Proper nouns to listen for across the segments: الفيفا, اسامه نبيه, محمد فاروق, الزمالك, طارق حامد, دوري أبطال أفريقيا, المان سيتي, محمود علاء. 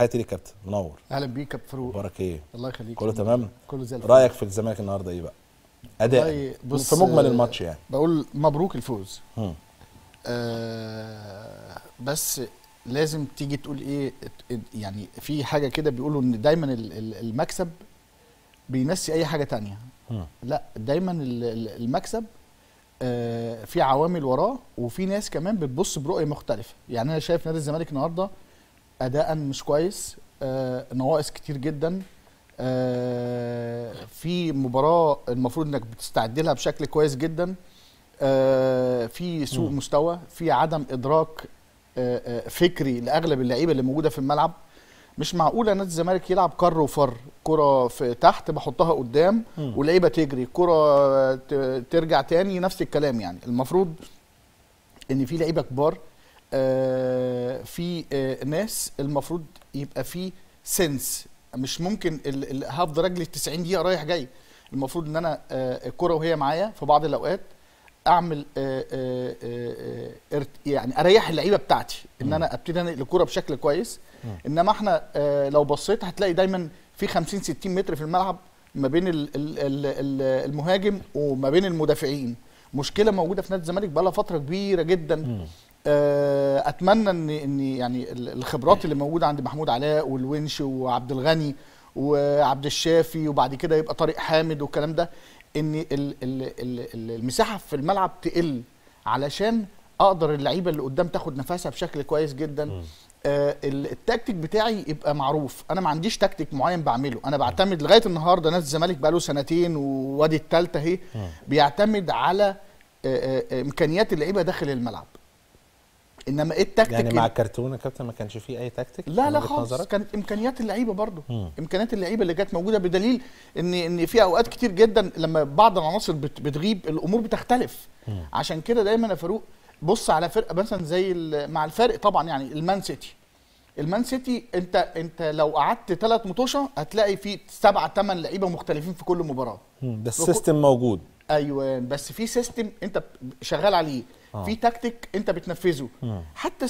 حياتي ليك كابتن، منور. اهلا بيك كابتن فاروق. بارك ايه؟ الله يخليك. كله تمام؟ كله زي الفل. رايك في الزمالك النهارده ايه بقى؟ اداء في مجمل الماتش يعني. بقول مبروك الفوز. بس لازم تيجي تقول ايه يعني، في حاجه كده بيقولوا ان دايما المكسب بينسي اي حاجه ثانيه. لا، دايما المكسب في عوامل وراه، وفي ناس كمان بتبص برؤيه مختلفه. يعني انا شايف نادي الزمالك النهارده اداء مش كويس، نواقص كتير جدا، في مباراه المفروض انك بتستعد لها بشكل كويس جدا، في سوء مستوى، في عدم ادراك فكري لاغلب اللعيبه اللي موجوده في الملعب. مش معقوله نادي الزمالك يلعب كر وفر، كره في تحت بحطها قدام واللعيبه تجري، كره ترجع تاني، نفس الكلام. يعني المفروض ان في لعيبه كبار، في ناس المفروض يبقى في سنس. مش ممكن هفض رجلي 90 دقيقه رايح جاي. المفروض ان انا الكره وهي معايا في بعض الاوقات اعمل يعني اريح اللعيبه بتاعتي، ان انا ابتدي انقل الكوره بشكل كويس. انما احنا لو بصيت هتلاقي دايما في 50 60 متر في الملعب ما بين المهاجم وما بين المدافعين. مشكله موجوده في نادي الزمالك بقى لها فتره كبيره جدا. اتمنى ان يعني الخبرات اللي موجوده عند محمود علاء والونش وعبد الغني وعبد الشافي، وبعد كده يبقى طارق حامد والكلام ده، ان المساحه في الملعب تقل علشان اقدر اللعيبه اللي قدام تاخد نفسها بشكل كويس جدا. التكتيك بتاعي يبقى معروف. انا ما عنديش تكتيك معين بعمله، انا بعتمد لغايه النهارده. نادي الزمالك بقى له سنتين وادي الثالثه اهي، بيعتمد على امكانيات اللعيبه داخل الملعب. انما ايه التكتيك يعني مع الكرتونه كابتن ما كانش فيه اي تكتيك؟ لا خالص. كانت امكانيات اللعيبه برضو، امكانيات اللعيبه اللي كانت موجوده، بدليل ان في اوقات كتير جدا لما بعض العناصر بتغيب الامور بتختلف. عشان كده دايما يا فاروق بص على فرقه مثلا زي مع الفرق طبعا، يعني المان سيتي انت لو قعدت 3 مطوشه هتلاقي في 7 8 لعيبه مختلفين في كل مباراه. بس السيستم موجود. ايوه، بس في سيستم انت شغال عليه، في تكتيك انت بتنفذه. حتى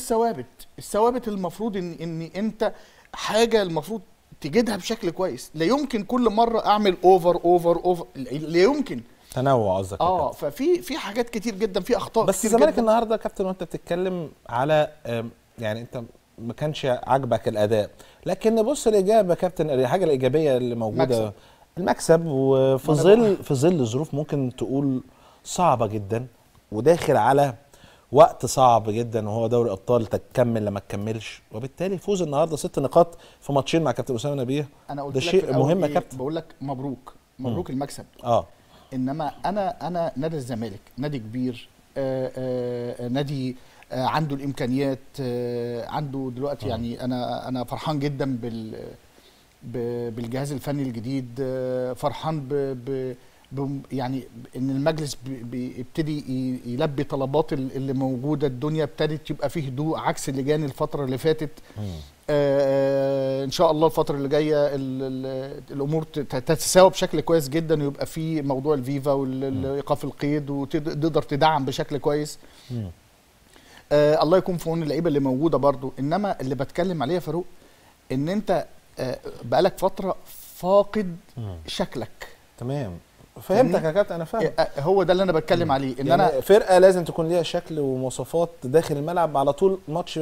الثوابت المفروض ان انت حاجه المفروض تجدها بشكل كويس. لا يمكن كل مره اعمل اوفر، لا يمكن تنوع. قصدك ففي حاجات كتير جدا، في اخطاء. بس الزمالك النهارده كابتن وانت بتتكلم على يعني انت ما كانش عاجبك الاداء، لكن نبص الاجابه كابتن، الحاجه الايجابيه اللي موجوده المكسب، وفي ظل ظروف ممكن تقول صعبه جدا، وداخل على وقت صعب جدا وهو دوري الابطال، تكمل لما تكملش. وبالتالي فوز النهارده 6 نقاط في ماتشين مع كابتن اسامه نبيه، ده شيء مهم يا كابتن. بقول لك مبروك المكسب. انما انا نادي الزمالك نادي كبير، نادي عنده الامكانيات، عنده دلوقتي يعني انا فرحان جدا بالجهاز الفني الجديد، فرحان يعني ان المجلس بيبتدي يلبي طلبات اللي موجوده. الدنيا ابتدت يبقى فيه هدوء عكس اللجان الفتره اللي فاتت. ان شاء الله الفتره اللي جايه الامور تتساوى بشكل كويس جدا، ويبقى في موضوع الفيفا والايقاف القيد، وتقدر تدعم بشكل كويس. الله يكون في عون اللعيبه اللي موجوده برضو. انما اللي بتكلم عليه يا فاروق ان انت بقالك فتره فاقد شكلك. تمام، فهمتك يا كابتن. انا فاهم، هو ده اللي انا بتكلم عليه. ان يعني انا فرقه لازم تكون ليها شكل ومواصفات داخل الملعب على طول. ماتش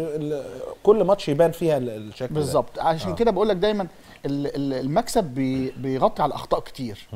كل ماتش يبان فيها الشكل بالظبط. عشان كده بقول لك دايما المكسب بيغطي على اخطاء كتير.